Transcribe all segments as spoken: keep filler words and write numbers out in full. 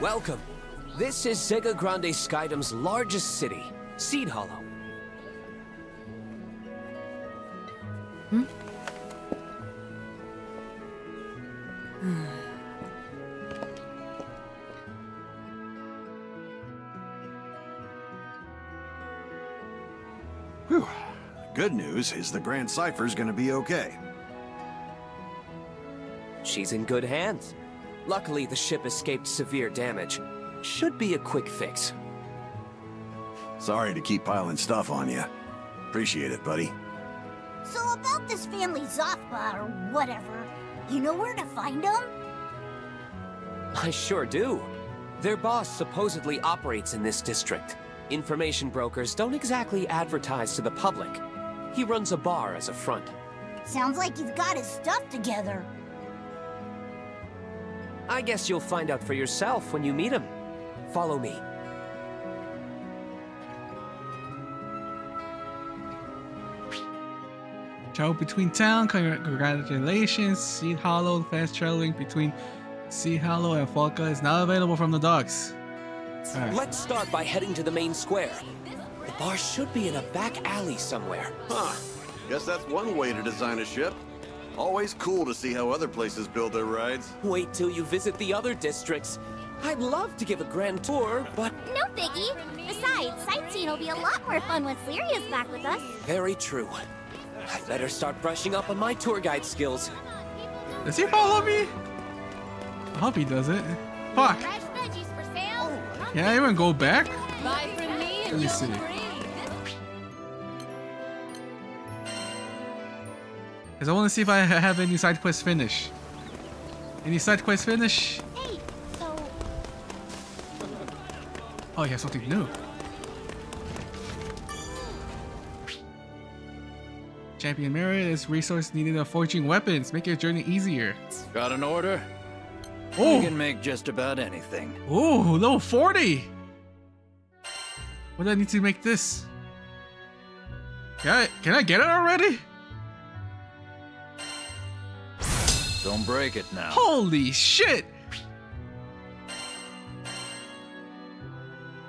Welcome. This is Sega Grande Skydom's largest city, Seedhollow. Hmm? Whew. Good news is the Grand Cipher's gonna be okay. She's in good hands. Luckily, the ship escaped severe damage. Should be a quick fix. Sorry to keep piling stuff on you. Appreciate it, buddy. So about this family Zathba or whatever, you know where to find them? I sure do. Their boss supposedly operates in this district. Information brokers don't exactly advertise to the public. He runs a bar as a front. Sounds like you've got his stuff together. I guess you'll find out for yourself when you meet him. Follow me. Travel between town, congratulations. Seedhollow, fast traveling between Seedhollow and Falca is not available from the docks. Right. Let's start by heading to the main square. The bar should be in a back alley somewhere. Huh. Guess that's one way to design a ship. Always cool to see how other places build their rides. Wait till you visit the other districts. I'd love to give a grand tour, but... No biggie. Besides, sightseeing will be a lot more fun once Lyria's back with us. Very true. I'd better start brushing up on my tour guide skills. Does he follow me? I hope he does it. Fuck. Fresh veggies for sale. Oh. Can I even go back? Buy from me and let me see. Because I want to see if I have any side quest finish. Any side quest finish? Hey, so... Oh, you have something new. Champion Merit is resource needed for forging weapons. Make your journey easier. Got an order? Oh. You can make just about anything. Ooh, level forty! What do I need to make this? Can I, can I get it already? Don't break it now. Holy shit!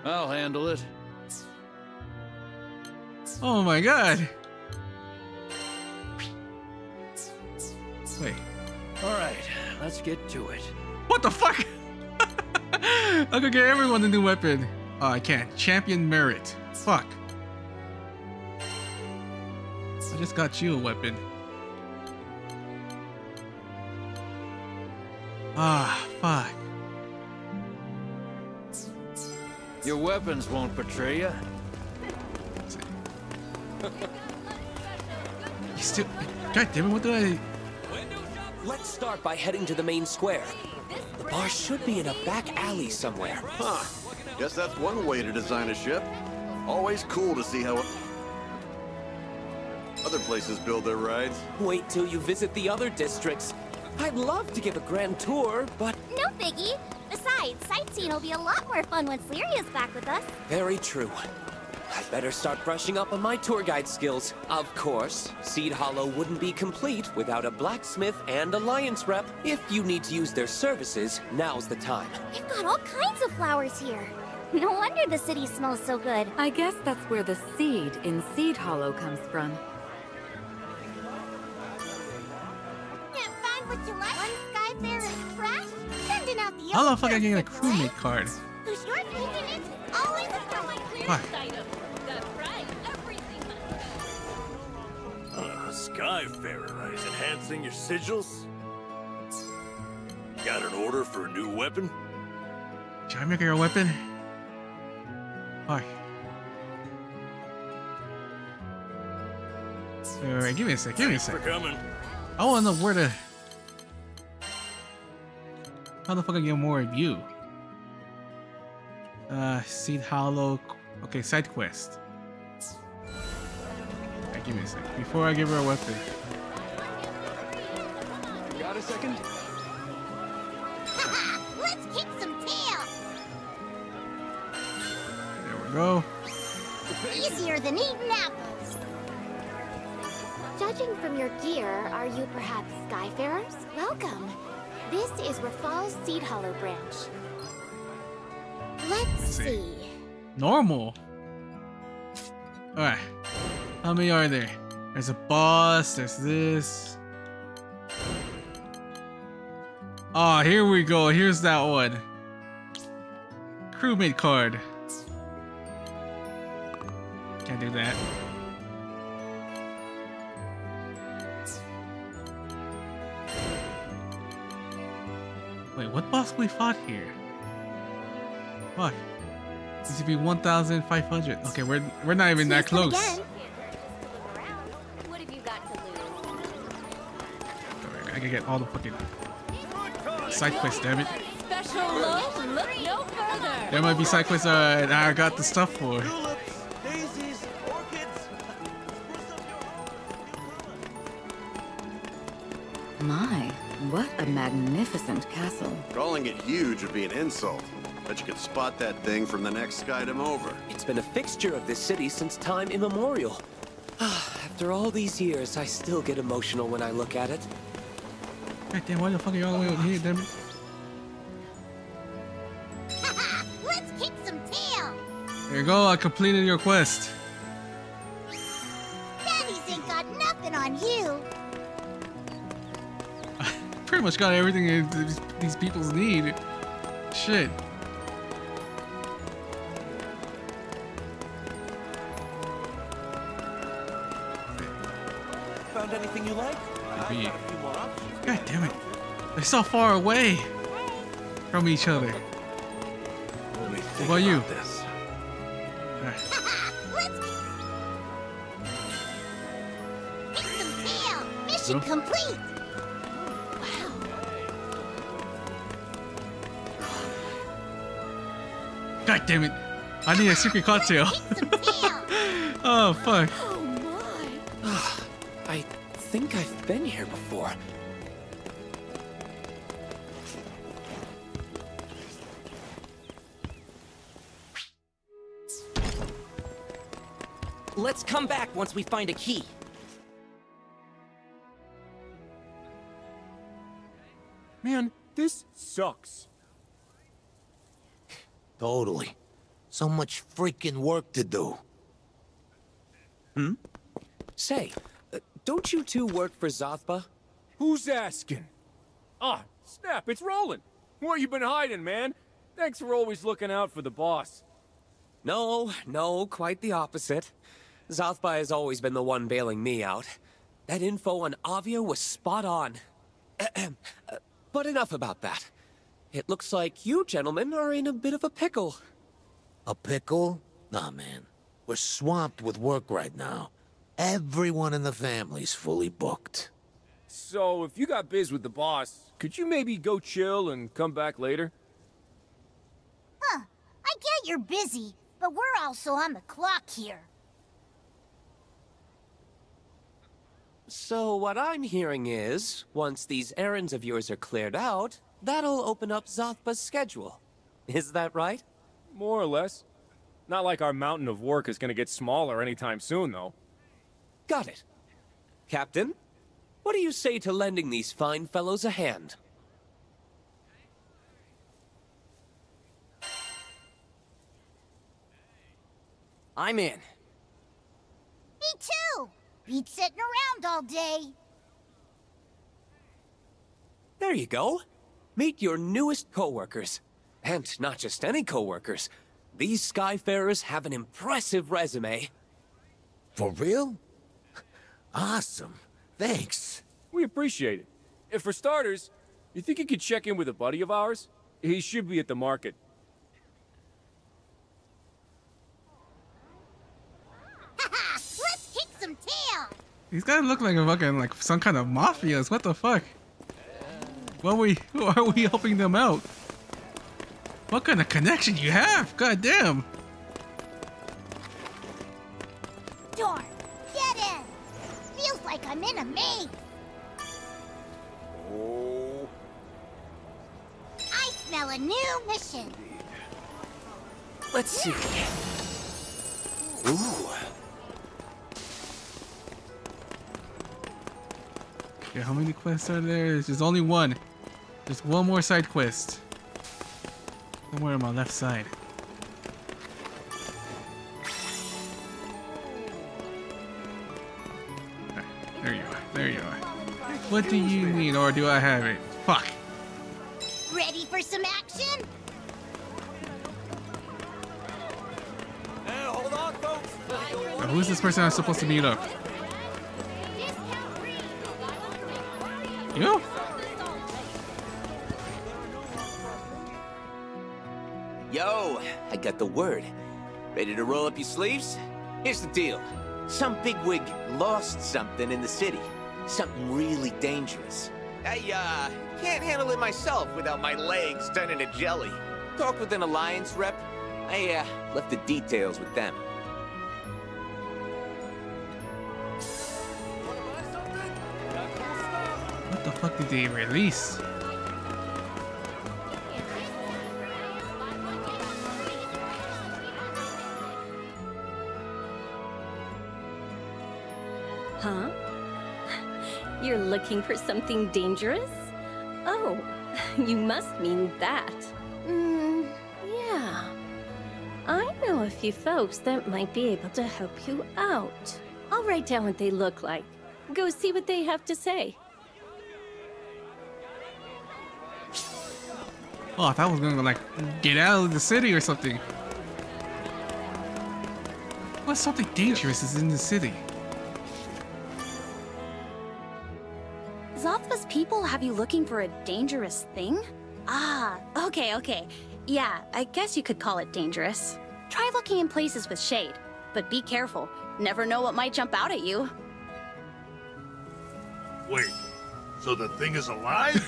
I'll handle it. Oh my god. Wait. Alright, let's get to it. What the fuck? I could get everyone a new weapon. Oh, I can't. Champion Merit. Fuck. I just got you a weapon. Ah, fuck. Your weapons won't betray you. You still... God damn it, what do I... Let's start by heading to the main square. The bar should be in a back alley somewhere. Huh. Guess that's one way to design a ship. Always cool to see how... other places build their rides. Wait till you visit the other districts. I'd love to give a grand tour, but... No biggie. Besides, sightseeing will be a lot more fun once Lyria's back with us. Very true. I'd better start brushing up on my tour guide skills. Of course, Seedhollow wouldn't be complete without a blacksmith and alliance rep. If you need to use their services, now's the time. They've got all kinds of flowers here. No wonder the city smells so good. I guess that's where the seed in Seedhollow comes from. How the fuck I get a crewmate card? Fuck. Uh, Skyfarer is enhancing your sigils. Got an order for a new weapon? Should I make her a weapon? Fuck. All right, give me a sec. Give me a sec. I want to know where to. How the fuck I get more of you? Uh, Seedhollow. Okay, side quest. All right, give me a sec. Before I give her a weapon. a second. Let's kick some tail. There we go. Easier than eating apples. Judging from your gear, are you perhaps Skyfarers? Welcome. This is Rafal's Seedhollow branch. Let's see. Normal. Alright. How many are there? There's a boss, there's this. Ah, oh, here we go. Here's that one. Crewmate card. Can't do that. Wait, what boss we fought here? Fuck. This should be one thousand five hundred. Okay, we're we're not even that close. I can get all the fucking side quests, damn it. There might be side quests uh, that I got the stuff for. My, what a magnificent castle. Calling it huge would be an insult. Bet you could spot that thing from the next Skydom over. It's been a fixture of this city since time immemorial. After all these years, I still get emotional when I look at it. God damn, why the fuck are you all the way over here, damn it? Let's kick some tail! There you go, I completed your quest. Daddy's ain't got nothing on you! I pretty much got everything these peoples need. Shit. Found anything you like? Maybe. I've got a few more options. God damn it. They're so far away from each other. What about you? This. Mission complete. Wow. God damn it. I need a secret cocktail. Oh fuck. Oh my. I think I've been here before. Let's come back once we find a key. Man, this sucks. Totally. So much freaking work to do. Hmm? Say, uh, don't you two work for Zathba? Who's asking? Ah, snap, it's Roland. Where you been hiding, man? Thanks for always looking out for the boss. No, no, quite the opposite. Zathba has always been the one bailing me out. That info on Avia was spot on. But enough about that. It looks like you gentlemen are in a bit of a pickle. A pickle? Nah, man. We're swamped with work right now. Everyone in the family's fully booked. So, if you got biz with the boss, could you maybe go chill and come back later? Huh. I get you're busy, but we're also on the clock here. So what I'm hearing is, once these errands of yours are cleared out, that'll open up Zathba's schedule. Is that right? More or less. Not like our mountain of work is gonna get smaller anytime soon, though. Got it. Captain, what do you say to lending these fine fellows a hand? I'm in. Me too! Beat sitting around all day. There you go. Meet your newest co-workers. And not just any co-workers. These Skyfarers have an impressive resume. For real? Awesome. Thanks. We appreciate it. And for starters, you think you could check in with a buddy of ours? He should be at the market. Let's kick some tail. These guys look like a fucking like some kind of mafias. What the fuck? What are we who are we helping them out? What kind of connection you have? God damn. Door, get in. Feels like I'm in a maze. Oh. detail a new mission. Let's see. Ooh. Yeah, how many quests are there? There's only one. There's one more side quest. Somewhere on my left side. Right, there you are. There you are. What do you need, or do I have it? Fuck. Ready for some action? Now, hold on, folks. Now, who's this person I'm supposed to meet up? You? Yo, I got the word. Ready to roll up your sleeves? Here's the deal. Some bigwig lost something in the city. Something really dangerous. I, uh, can't handle it myself without my legs done into jelly. Talked with an Alliance rep. I, uh, left the details with them. What the fuck did they release? Huh? You're looking for something dangerous? Oh, you must mean that. Mm, yeah. I know a few folks that might be able to help you out. I'll write down what they look like. Go see what they have to say. Oh, I thought I was gonna, like, get out of the city or something. What something dangerous is in the city? Zathba's people have you looking for a dangerous thing? Ah, okay, okay. Yeah, I guess you could call it dangerous. Try looking in places with shade, but be careful. Never know what might jump out at you. Wait, so the thing is alive?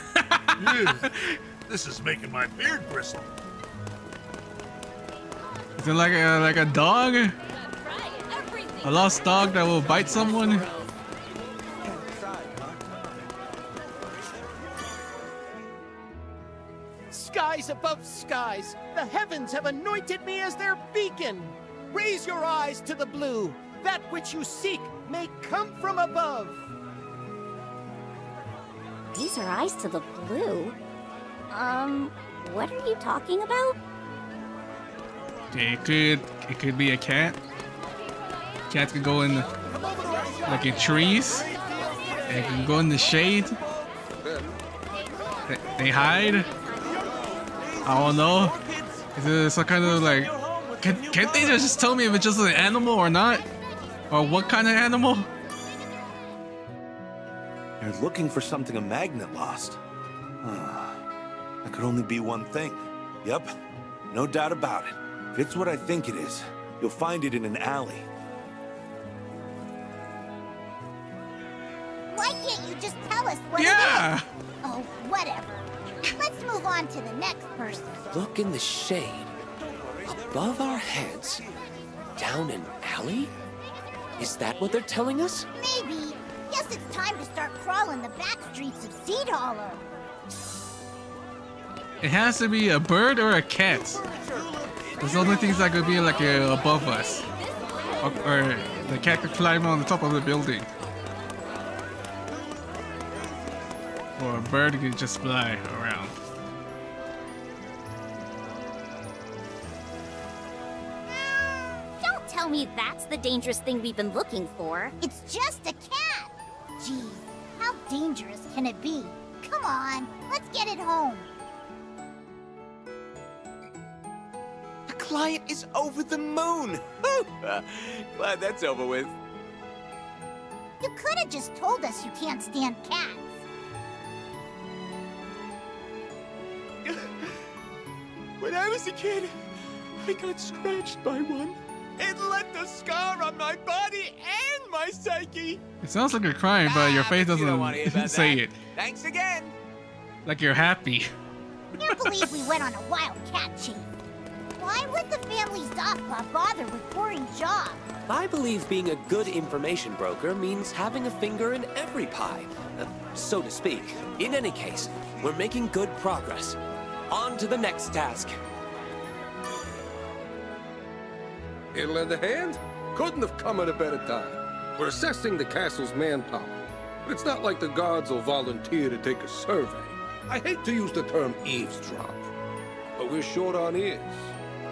Yeah, this is making my beard bristle. Is it like a, like a dog? A lost dog that will bite someone? Skies above skies, the heavens have anointed me as their beacon. Raise your eyes to the blue. That which you seek may come from above. Raise your eyes to the blue? Um, what are you talking about? It could, it could be a cat. Cats can go in, like in trees. They can go in the shade. They, they hide. I don't know. Is it some kind of like... Can, can't they just tell me if it's just an animal or not? Or what kind of animal? You're looking for something a magnet lost. Uh, that could only be one thing. Yep. No doubt about it. If it's what I think it is, you'll find it in an alley. Why can't you just tell us what yeah. it is? Oh, whatever. Let's move on to the next person. Look in the shade. Above our heads. Down an alley? Is that what they're telling us? Maybe. Guess it's time to start crawling the back streets of Seedhollow. It has to be a bird or a cat. There's only things that could be like uh, above us. Or, or the cat could climb on the top of the building. Or a bird could just fly around. Don't tell me that's the dangerous thing we've been looking for. It's just a cat. Geez, how dangerous can it be? Come on, let's get it home. The client is over the moon. Glad that's over with. You could have just told us you can't stand cats. When I was a kid, I got scratched by one. It left a scar on my body and my psyche. It sounds like you're crying, but your face doesn't ah, say that. it. Thanks again. Like you're happy. Can't believe we went on a wild cat chase. Why would the family Zathba bother with boring jobs? I believe being a good information broker means having a finger in every pie, uh, so to speak. In any case, we're making good progress. On to the next task. It lend a hand? Couldn't have come at a better time. We're assessing the castle's manpower, but it's not like the guards will volunteer to take a survey. I hate to use the term eavesdrop, but we're short on ears.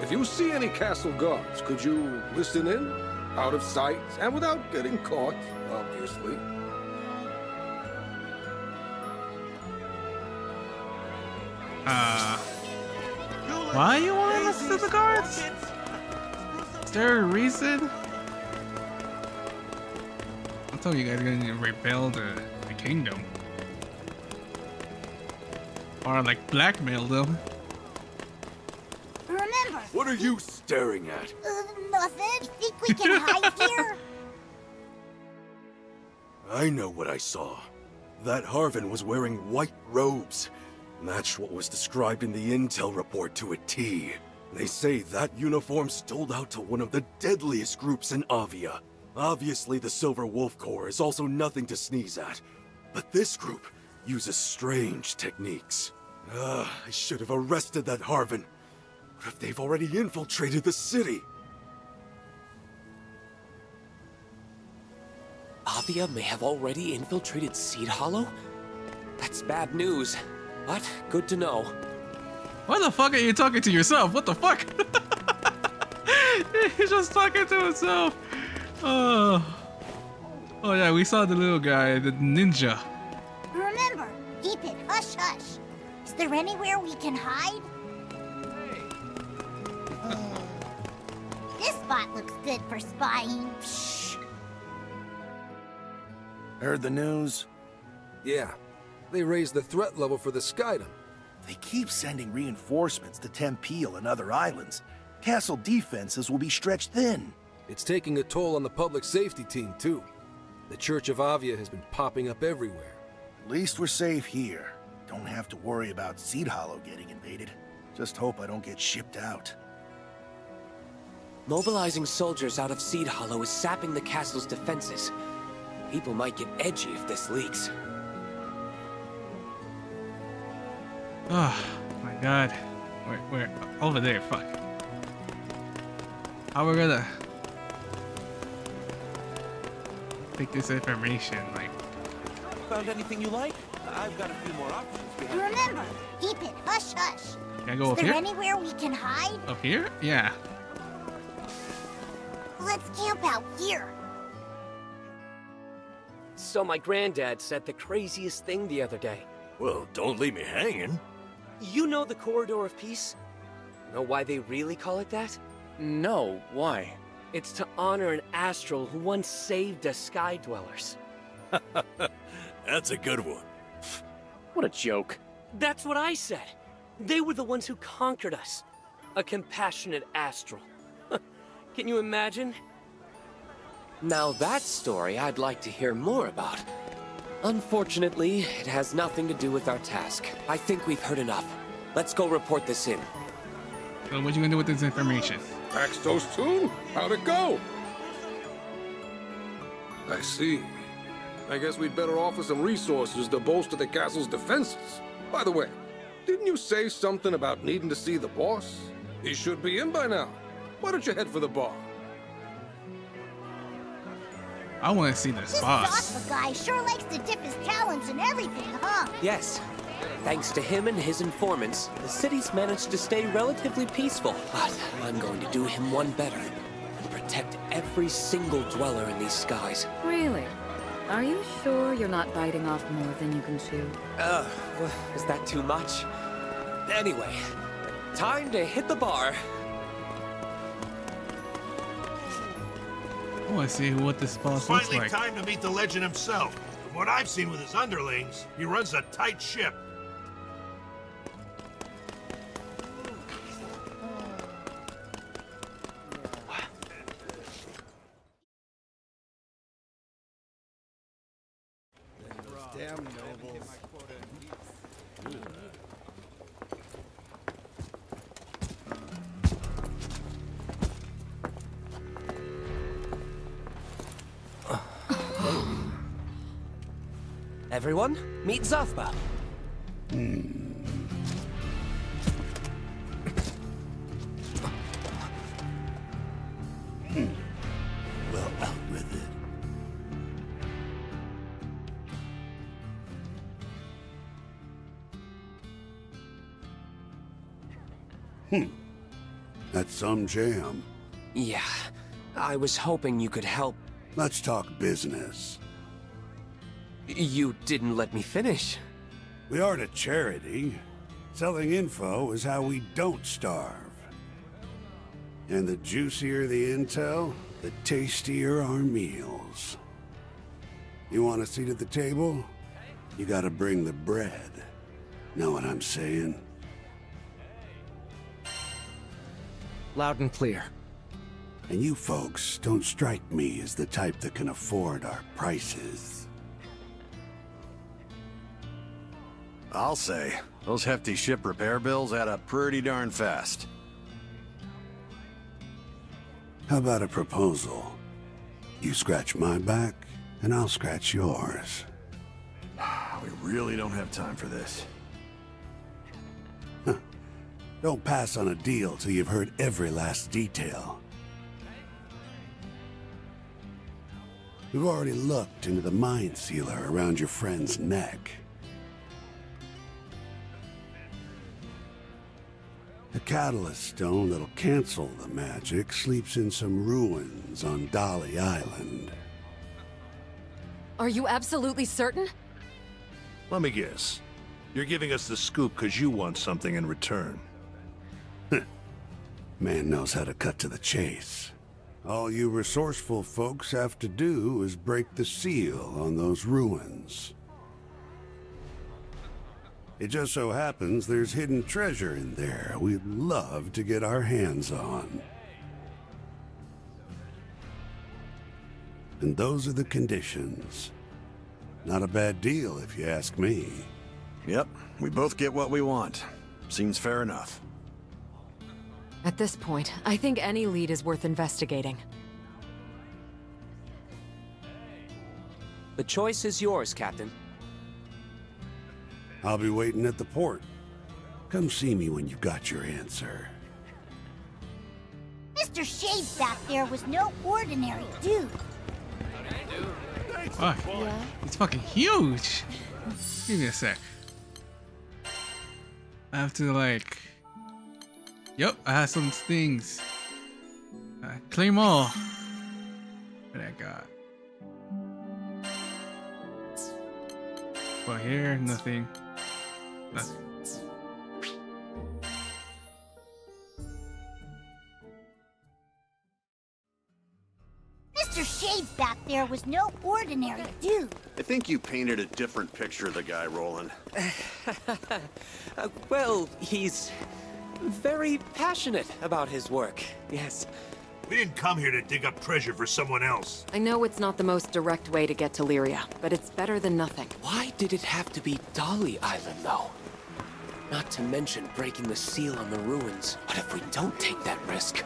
If you see any castle guards, could you listen in? Out of sight, and without getting caught, obviously. Uh... Why you want to listen to the guards? Is there a reason? I thought you guys were going to rebel the, the kingdom. Or like blackmail them. Remember. What are you staring at? Uh, nothing. Think we can hide here? I know what I saw. That Harvin was wearing white robes. Matched what was described in the intel report to a T. They say that uniform stole out to one of the deadliest groups in Avia. Obviously, the Silver Wolf Corps is also nothing to sneeze at. But this group uses strange techniques. Ugh, I should have arrested that Harvin. What if they've already infiltrated the city? Avia may have already infiltrated Seedhollow? That's bad news. What? Good to know. Why the fuck are you talking to yourself? What the fuck? He's just talking to himself. Oh. Oh yeah, we saw the little guy, the ninja. Remember, keep it hush hush. Is there anywhere we can hide? Hey. Uh, this spot looks good for spying. Psh. Heard the news? Yeah. They raised the threat level for the Skydom. They keep sending reinforcements to Tempeel and other islands. Castle defenses will be stretched thin. It's taking a toll on the public safety team, too. The Church of Avia has been popping up everywhere. At least we're safe here. Don't have to worry about Seedhollow getting invaded. Just hope I don't get shipped out. Mobilizing soldiers out of Seedhollow is sapping the castle's defenses. People might get edgy if this leaks. Oh my god. Wait, wait, over there, fuck. How are we gonna take this information, like... Found anything you like? I've got a few more options behind. Remember, keep it hush hush. Can I go up here? Is there anywhere we can hide? Up here? Yeah. Let's camp out here. So my granddad said the craziest thing the other day. Well, don't leave me hanging. You know the Corridor of Peace? Know why they really call it that? No, why? It's to honor an Astral who once saved us Sky Dwellers. That's a good one. What a joke. That's what I said. They were the ones who conquered us. A compassionate Astral. Can you imagine? Now that story I'd like to hear more about. Unfortunately, it has nothing to do with our task. I think we've heard enough. Let's go report this in. So what are you gonna do with this information? Ask those two? How'd it go? I see. I guess we'd better offer some resources to bolster the castle's defenses. By the way, didn't you say something about needing to see the boss? He should be in by now. Why don't you head for the bar? I want to see this, this boss. This Zathba guy sure likes to dip his talons in everything, huh? Yes. Thanks to him and his informants, the city's managed to stay relatively peaceful. But I'm going to do him one better and protect every single dweller in these skies. Really? Are you sure you're not biting off more than you can chew? Uh, well, is that too much? Anyway, time to hit the bar. I want to see what this boss looks like. It's finally time to meet the legend himself. From what I've seen with his underlings, he runs a tight ship. Damn nobles. Everyone, meet Zathba. Mm. Hmm. That's some jam. Yeah. I was hoping you could help. Let's talk business. You didn't let me finish. We aren't a charity. Selling info is how we don't starve. And the juicier the intel, the tastier our meals. You want a seat at the table? You gotta bring the bread. Know what I'm saying? Loud and clear. And you folks don't strike me as the type that can afford our prices. I'll say, those hefty ship repair bills add up pretty darn fast. How about a proposal? You scratch my back, and I'll scratch yours. We really don't have time for this. Huh. Don't pass on a deal till you've heard every last detail. We've already looked into the mind sealer around your friend's neck. The Catalyst Stone that'll cancel the magic sleeps in some ruins on Dali Island. Are you absolutely certain? Let me guess. You're giving us the scoop because you want something in return. Man knows how to cut to the chase. All you resourceful folks have to do is break the seal on those ruins. It just so happens there's hidden treasure in there we'd love to get our hands on. And those are the conditions. Not a bad deal, if you ask me. Yep, we both get what we want. Seems fair enough. At this point, I think any lead is worth investigating. The choice is yours, Captain. I'll be waiting at the port. Come see me when you've got your answer. Mister Shade back there was no ordinary dude. Fuck. Yeah. It's fucking huge. Give me a sec. I have to like... Yep, I have some things. Uh, claim all. What I got? Well, here, nothing. Nothing. Mister Shade back there was no ordinary dude. I think you painted a different picture of the guy, Roland. uh, well, he's very passionate about his work, yes. We didn't come here to dig up treasure for someone else. I know it's not the most direct way to get to Lyria, but it's better than nothing. Why did it have to be Dali Island, though? Not to mention breaking the seal on the ruins. What if we don't take that risk?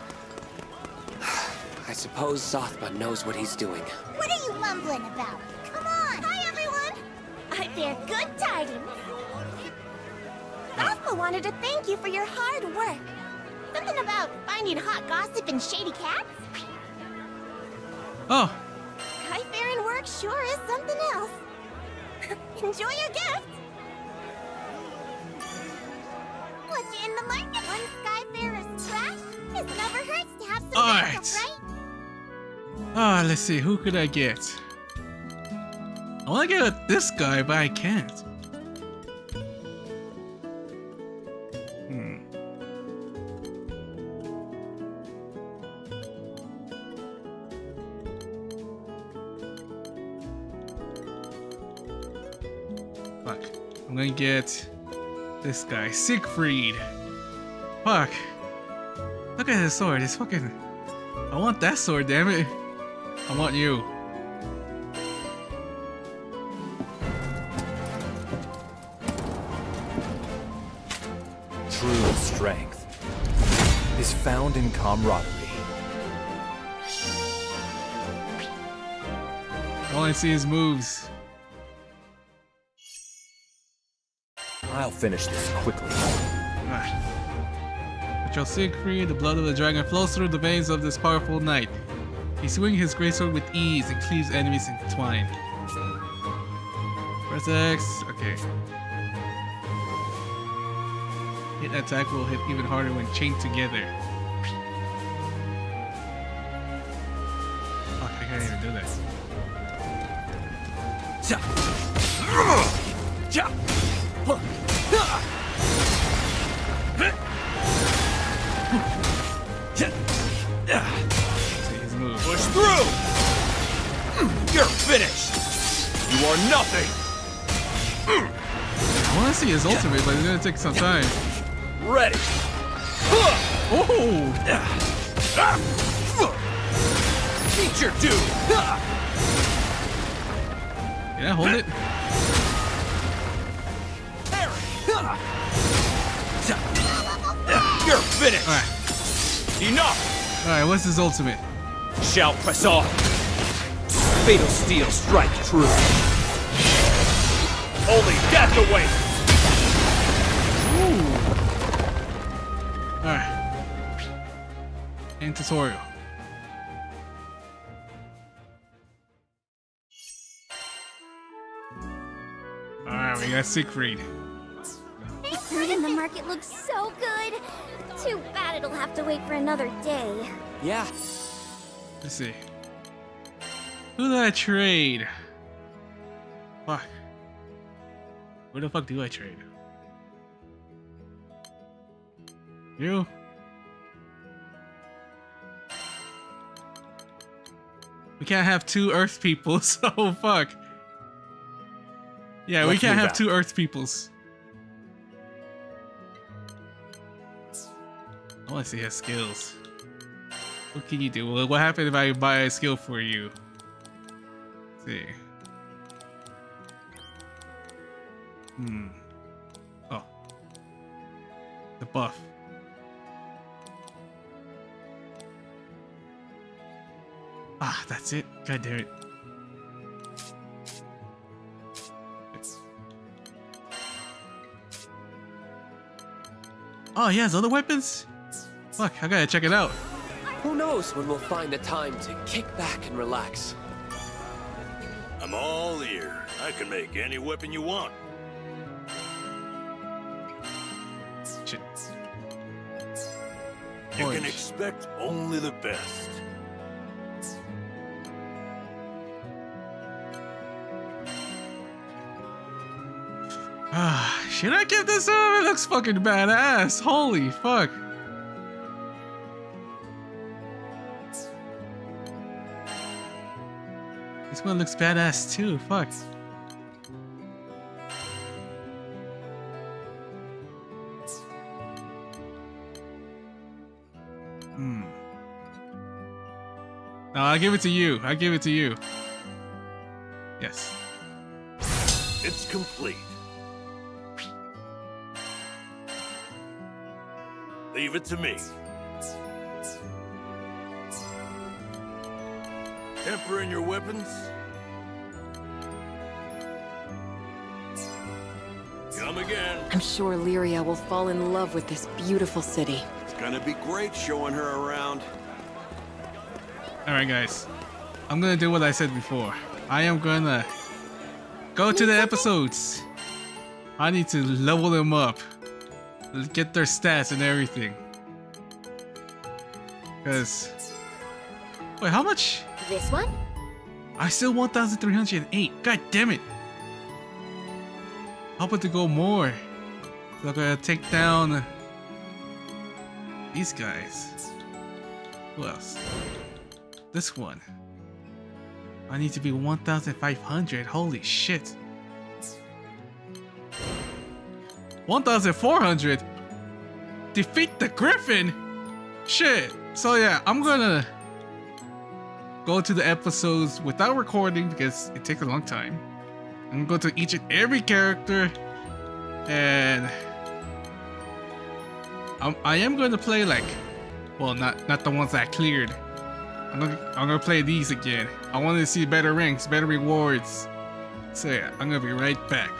I suppose Zathba knows what he's doing. What are you mumbling about? Come on! Hi, everyone! I bear good tidings. Zathba wanted to thank you for your hard work. Something about finding hot gossip and shady cats? Oh. Kai-Fair work sure is something else. Enjoy your gift. What's in the market? One Kai-Fair is trash. It never hurts to have some backup, right? Ah, let's see. Who could I get? I want to get this guy, but I can't. I'm gonna get this guy, Siegfried. Fuck. Look at his sword. It's fucking. I want that sword, damn it. I want you. True strength is found in camaraderie. All I see is moves. I'll finish this quickly. Ah. But Siegfried, the blood of the dragon flows through the veins of this powerful knight. He swings his greatsword with ease and cleaves enemies in twine. Press X. Okay. Hit attack will hit even harder when chained together. Fuck, I can't even do that. See his move. Push through! You're finished! You are nothing! I want to see his ultimate, but it's going to take some time. Ready. Oh! Feature two. Yeah, hold it. You're finished. All right. Enough. All right, what's his ultimate? Shall press on. Fatal steel strike true. Only death awaits. All right. End tutorial. All right, we got Siegfried. The food in the market looks so good. Too bad it'll have to wait for another day. Yeah. Let's see. Who did I trade? Fuck. Where the fuck do I trade? You? We can't have two Earth people, so fuck. Yeah, Let's we can't have out. two Earth peoples. I want to see his skills. What can you do? Well, what happened if I buy a skill for you? Let's see. Hmm. Oh. The buff. Ah, that's it. God damn it. Oh, he has other weapons? Fuck, I gotta check it out. Who knows when we'll find the time to kick back and relax. I'm all ear. I can make any weapon you want. Shit. You can expect only the best. Ah, should I give this up? It looks fucking badass. Holy fuck. This one looks badass too. Fuck. Hmm. No, I'll give it to you. I'll give it to you. Yes. It's complete. Leave it to me. Temper in your weapons. Come again. I'm sure Lyria will fall in love with this beautiful city. It's gonna be great showing her around. Alright guys, I'm gonna do what I said before. I am gonna go to the episodes. I need to level them up. Get their stats and everything. Cause wait, how much? This one? I still one thousand three hundred eight. God damn it! How about to go more? So I'm gonna take down these guys. Who else? This one. I need to be one thousand five hundred. Holy shit! one thousand four hundred? Defeat the Griffin? Shit. So yeah, I'm gonna go to the episodes without recording because it takes a long time. I'm gonna go to each and every character, and I'm, I am gonna play like, well, not not the ones that I cleared. I'm gonna, I'm gonna play these again. I wanted to see better ranks, better rewards. So yeah, I'm gonna be right back.